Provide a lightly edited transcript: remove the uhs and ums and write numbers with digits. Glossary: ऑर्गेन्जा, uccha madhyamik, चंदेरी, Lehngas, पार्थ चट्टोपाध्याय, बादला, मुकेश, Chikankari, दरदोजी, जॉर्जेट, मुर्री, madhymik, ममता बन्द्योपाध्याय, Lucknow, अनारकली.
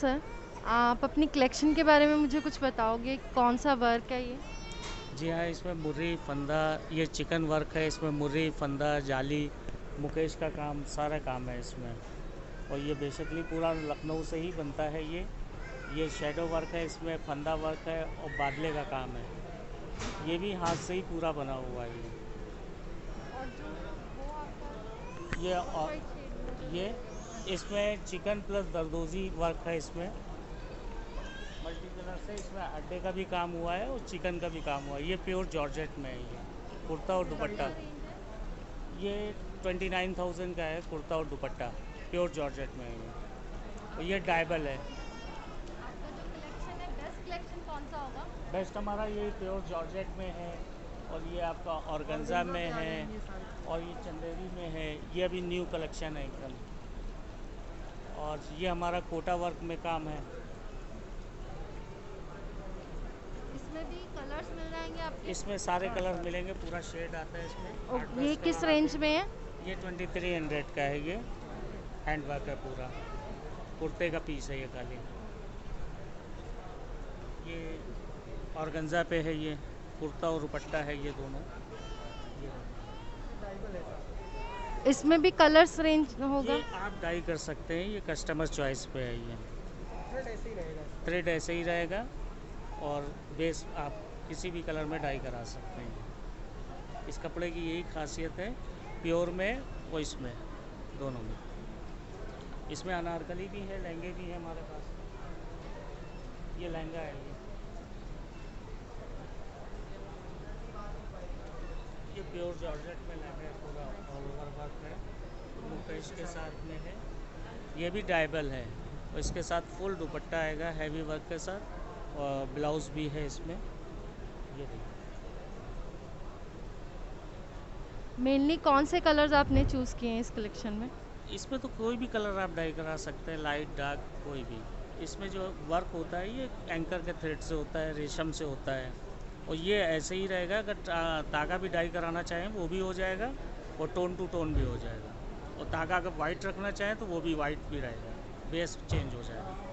Sir, आप अपनी collection के बारे में मुझे कुछ बताओगे, कौन सा वर्क है ये? जी हाँ, इसमें मुर्री, फंदा, ये चिकन वर्क है। इसमें मुर्री, फंदा, जाली, मुकेश का काम, सारा काम है इसमें। और ये बेसिकली पूरा लखनऊ से ही बनता है। ये शेडो वर्क है, इसमें फंदा वर्क है और बादले का काम है। ये भी हाथ से ही पूरा बना हुआ है। ये इसमें चिकन प्लस दरदोजी वर्क है। इसमें मल्टी कलर से इसमें अड्डे का भी काम हुआ है और चिकन का भी काम हुआ है। ये प्योर जॉर्जेट में है। ये कुर्ता और दुपट्टा, ये 29,000 का है। कुर्ता और दुपट्टा प्योर जॉर्जेट में है। और ये डायबल है। बेस्ट हमारा ये प्योर जॉर्जेट में है, और ये आपका ऑर्गेन्जा में है, और ये चंदेरी में है। ये अभी न्यू कलेक्शन है एकदम। और ये हमारा कोटा वर्क में काम है। इसमें भी कलर्स मिल जाएंगे आपके? इसमें सारे कलर मिलेंगे, पूरा शेड आता है इसमें। ये किस रेंज में है? ये 2300 का है। ये हैंड वर्क है, पूरा कुर्ते का पीस है। ये खाली ये ऑर्गेन्जा पे है। ये कुर्ता और दुपट्टा है, ये दोनों। ये इसमें भी कलर्स रेंज होगा? आप डाई कर सकते हैं, ये कस्टमर चॉइस पे है। ये थ्रेड ऐसे ही रहेगा, और बेस आप किसी भी कलर में डाई करा सकते हैं। इस कपड़े की यही खासियत है, प्योर में और इसमें दोनों में। इसमें अनारकली भी है, लहंगे भी हैं हमारे पास। ये लहंगा है। ये प्योर जॉर्जेट में लहंगा है, पूरा ऑल ओवर वर्क है, मुकेश के साथ में है। ये भी डायबल है, और इसके साथ फुल दुपट्टा आएगा हैवी वर्क के साथ, और ब्लाउज भी है इसमें। ये देखिए। मेनली कौन से कलर्स आपने चूज़ किए हैं इस कलेक्शन में? इसमें तो कोई भी कलर आप डाई करा सकते हैं, लाइट, डार्क, कोई भी। इसमें जो वर्क होता है ये एंकर के थ्रेड से होता है, रेशम से होता है। और ये ऐसे ही रहेगा। अगर तागा भी डाई कराना चाहें वो भी हो जाएगा, और टोन टू टोन भी हो जाएगा। और तागा अगर वाइट रखना चाहें तो वो भी वाइट भी रहेगा, बेस चेंज हो जाएगा।